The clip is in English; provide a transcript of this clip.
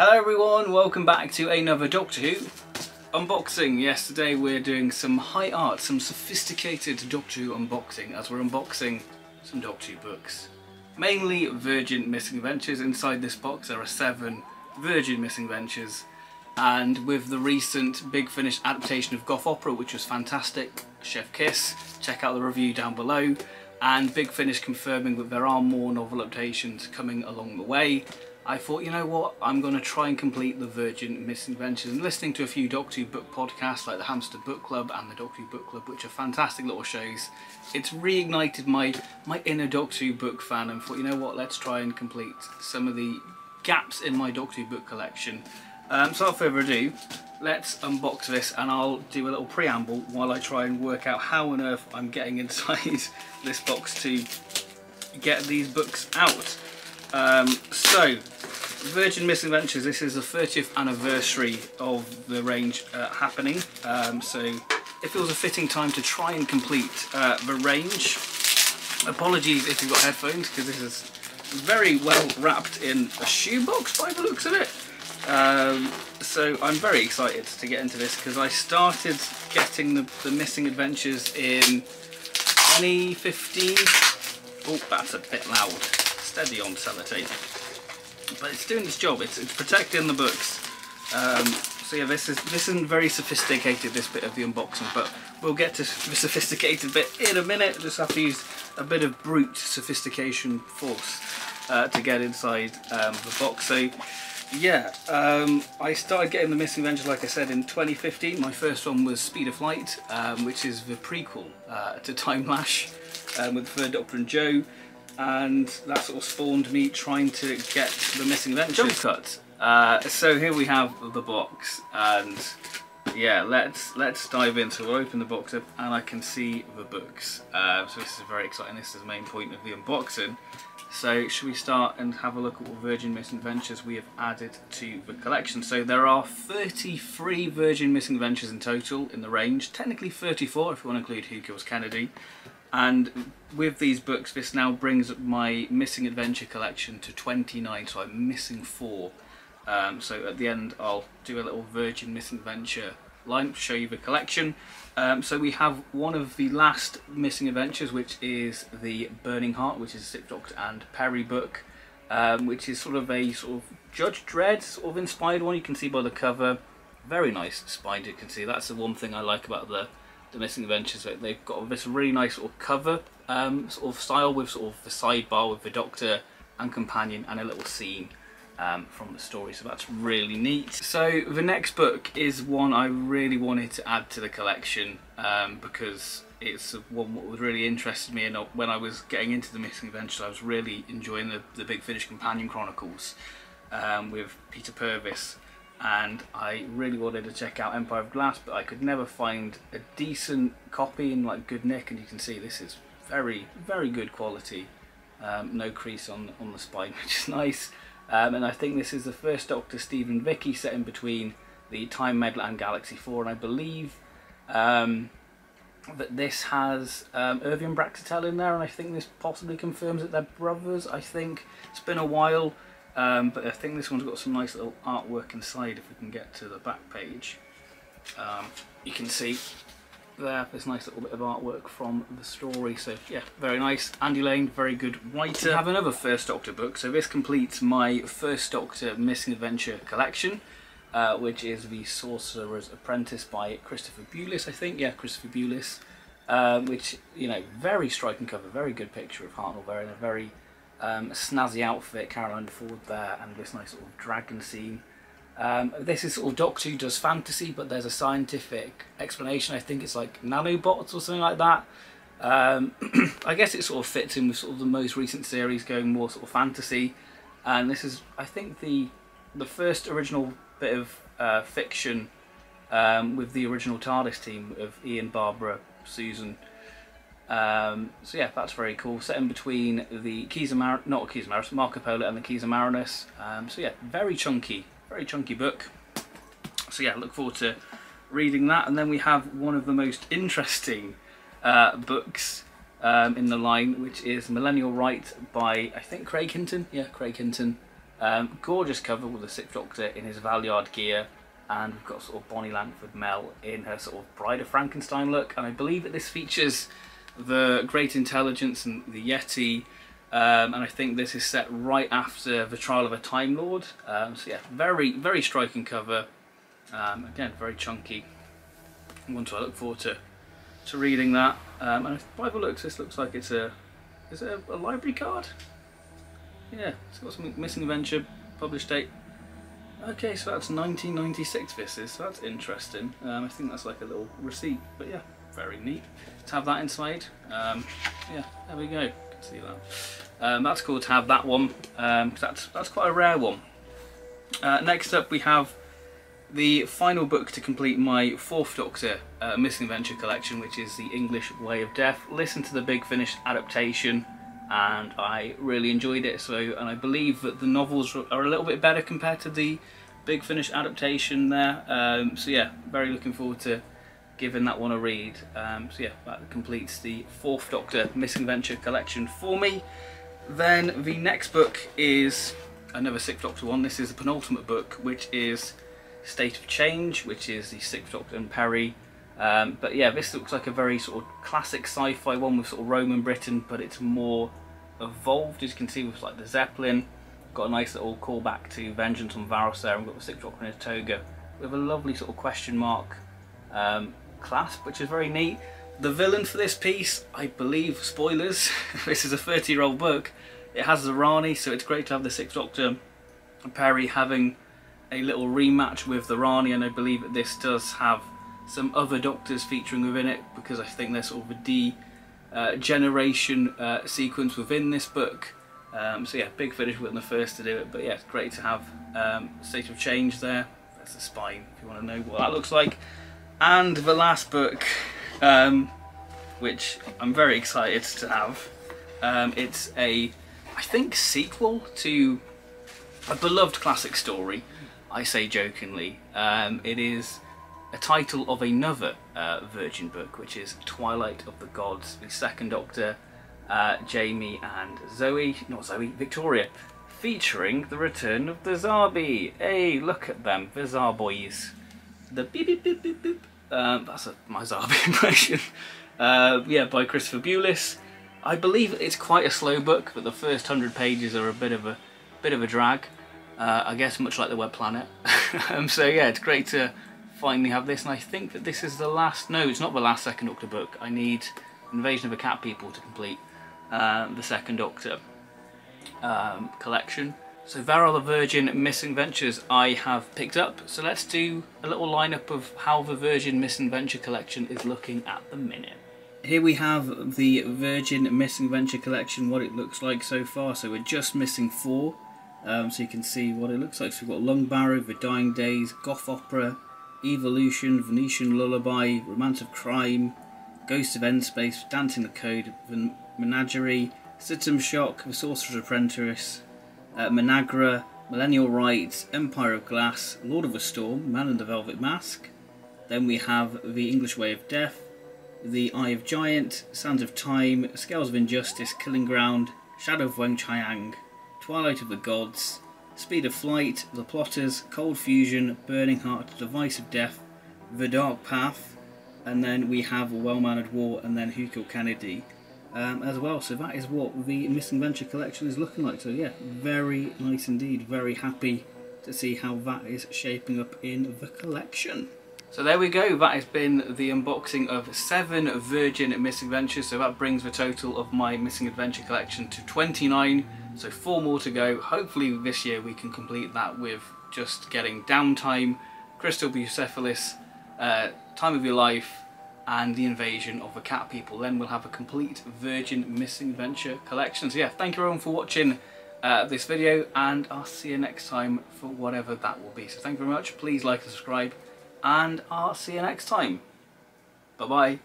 Hello everyone, welcome back to another Doctor Who unboxing. Yes, today we're doing some high art, some sophisticated Doctor Who unboxing as we're unboxing some Doctor Who books. Mainly Virgin Missing Adventures. Inside this box there are 7 Virgin Missing Adventures, and with the recent Big Finish adaptation of Goth Opera, which was fantastic, Chef Kiss, check out the review down below, and Big Finish confirming that there are more novel adaptations coming along the way, I thought, you know what, I'm going to try and complete the Virgin Missing Adventures. And listening to a few Doctor Who book podcasts like the Hamster Book Club and the Doctor Who Book Club, which are fantastic little shows, it's reignited my inner Doctor Who book fan, and thought, you know what, let's try and complete some of the gaps in my Doctor Who book collection. So without further ado, let's unbox this, and I'll do a little preamble while I try and work out how on earth I'm getting inside this box to get these books out. So Virgin Missing Adventures, this is the 30th anniversary of the range happening, so it feels a fitting time to try and complete the range. Apologies if you've got headphones, because this is very well wrapped in a shoebox by the looks of it. So I'm very excited to get into this, because I started getting the Missing Adventures in 2015. Oh, that's a bit loud. Steady on sellotape, but it's doing its job. It's protecting the books. So yeah, this isn't very sophisticated, this bit of the unboxing, but we'll get to the sophisticated bit in a minute. Just have to use a bit of brute sophistication force to get inside the box. So yeah, I started getting the Missing Adventures, like I said, in 2015. My first one was Speed of Light, which is the prequel to Timelash, with the third Doctor and Joe. And that sort of spawned me trying to get the Missing Adventures jump cut. So here we have the box, and yeah, let's dive in. So we'll open the box up, and I can see the books. So this is very exciting. This is the main point of the unboxing. So should we start and have a look at what Virgin Missing Adventures we have added to the collection? So there are 33 Virgin Missing Adventures in total in the range. Technically 34 if you want to include Who Kills Kennedy. And with these books, this now brings my Missing Adventure collection to 29, so I'm missing 4. So at the end, I'll do a little Virgin Missing Adventure line, show you the collection. So we have one of the last Missing Adventures, which is the Burning Heart, which is a Sipdok and Perry book, which is sort of Judge Dredd sort of inspired one. You can see by the cover, very nice spine. You can see that's the one thing I like about the Missing Adventures, that they've got this really nice sort of cover sort of style, with sort of the sidebar with the Doctor and companion and a little scene from the story, so that's really neat. So the next book is one I really wanted to add to the collection, because it's one that really interested me, and when I was getting into the Missing Adventures I was really enjoying the Big Finish Companion Chronicles with Peter Purves. And I really wanted to check out Empire of Glass, but I could never find a decent copy in like good nick, and you can see this is very, very good quality. No crease on the spine, which is nice. And I think this is the first Doctor, Steve and Vicky, set in between the Time Medal and Galaxy 4, and I believe that this has Irving Braxiatel in there, and I think this possibly confirms that they're brothers. I think it's been a while. But I think this one's got some nice little artwork inside. If we can get to the back page, you can see there this nice little bit of artwork from the story. So yeah, very nice. Andy Lane, very good writer. We have another First Doctor book, so this completes my First Doctor Missing Adventure collection, which is the Sorcerer's Apprentice by Christopher Bulis, I think. Yeah, Christopher Bulis, which, you know, very striking cover, very good picture of Hartnell there in a very snazzy outfit, Caroline Ford there, and this nice sort of dragon scene. This is sort of Doctor Who does fantasy, but there's a scientific explanation. I think it's like nanobots or something like that. I guess it sort of fits in with sort of the most recent series going more sort of fantasy, and this is, I think, the first original bit of fiction with the original TARDIS team of Ian, Barbara, Susan. So yeah, that's very cool. Set in between the Marco Polo and the Keys of Marinus. So yeah, very chunky book. So yeah, look forward to reading that. And then we have one of the most interesting books in the line, which is Millennial Right by, I think, Craig Hinton. Yeah, Craig Hinton, Gorgeous cover with the Sixth Doctor in his Valyard gear, and we've got sort of Bonnie Langford Mel in her sort of Bride of Frankenstein look, and I believe that this features the Great Intelligence and the Yeti, and I think this is set right after The Trial of a Time Lord. So yeah, very, very striking cover, again very chunky. One to I look forward to reading that. And by the looks, this looks like it's a library card? Yeah, it's got something, Missing Adventure, published date. Okay, so that's 1996 this is, so that's interesting. I think that's like a little receipt, but yeah, very neat to have that inside. Yeah, there we go, you can see that. That's cool to have that one, that's quite a rare one. Next up we have the final book to complete my Fourth Doctor Missing Adventure collection, which is the English Way of Death. Listen to the Big Finish adaptation, and I really enjoyed it. So, and I believe that the novels are a little bit better compared to the Big Finish adaptation there. So yeah, very looking forward to giving that one a read. So yeah, that completes the Fourth Doctor Missing Adventure collection for me. Then the next book is another Sixth Doctor one. This is the penultimate book, which is State of Change, which is the Sixth Doctor and Perry. But yeah, this looks like a very sort of classic sci-fi one with sort of Roman Britain, but it's more evolved, as you can see, with like the Zeppelin. Got a nice little callback to Vengeance on Varos there, and got the Sixth Doctor in a toga with a lovely sort of question mark clasp, which is very neat. The villain for this piece, I believe, spoilers, this is a 30-year-old book. It has the Rani, so it's great to have the Sixth Doctor and Perry having a little rematch with the Rani, and I believe that this does have some other Doctors featuring within it, because I think there's sort of a degeneration sequence within this book. So yeah, Big Finish wasn't the first to do it, but yeah, it's great to have State of Change there. That's the spine, if you want to know what that looks like. And the last book, which I'm very excited to have, it's a, I think, sequel to a beloved classic story. I say jokingly, it is a title of another Virgin book, which is Twilight of the Gods, the Second Doctor, Jamie and Zoe, not Zoe, Victoria, featuring the return of the Zarbi. Hey, look at them, the Zarboys. The beep beep beep beep beep. That's my Zarbi impression. Yeah, by Christopher Bulis. I believe it's quite a slow book, but the first 100 pages are a bit of a drag. I guess much like the Web Planet. So yeah, it's great to finally have this, and I think that this is the last, no, it's not the last Second Doctor book. I need Invasion of the Cat People to complete the Second Doctor collection. So there are the Virgin Missing Adventures I have picked up, so let's do a little lineup of how the Virgin Missing Adventure collection is looking at the minute. Here we have the Virgin Missing Adventure collection, what it looks like so far. So we're just missing 4. So you can see what it looks like. So we've got Long Barrow, The Dying Days, Goth Opera, Evolution, Venetian Lullaby, Romance of Crime, Ghost of Endspace, Dancing the Code, The Menagerie, System Shock, The Sorcerer's Apprentice, Menagra, Millennial Rights, Empire of Glass, Lord of the Storm, Man in the Velvet Mask. Then we have The English Way of Death, The Eye of Giant, Sands of Time, Scales of Injustice, Killing Ground, Shadow of Weng Chiang, Twilight of the Gods, Speed of Flight, The Plotters, Cold Fusion, Burning Heart, Device of Death, The Dark Path, and then we have Well-Mannered War, and then Who Killed Kennedy as well. So that is what the Missing Adventure collection is looking like. So yeah, very nice indeed. Very happy to see how that is shaping up in the collection. So there we go, that has been the unboxing of 7 Virgin Missing Adventures, so that brings the total of my Missing Adventure collection to 29, so 4 more to go. Hopefully this year we can complete that with just getting Downtime, Crystal Bucephalus, Time of Your Life, and The Invasion of the Cat People. Then we'll have a complete Virgin Missing Adventure collection. So yeah, thank you everyone for watching this video, and I'll see you next time for whatever that will be. So thank you very much, please like and subscribe, and I'll see you next time. Bye-bye.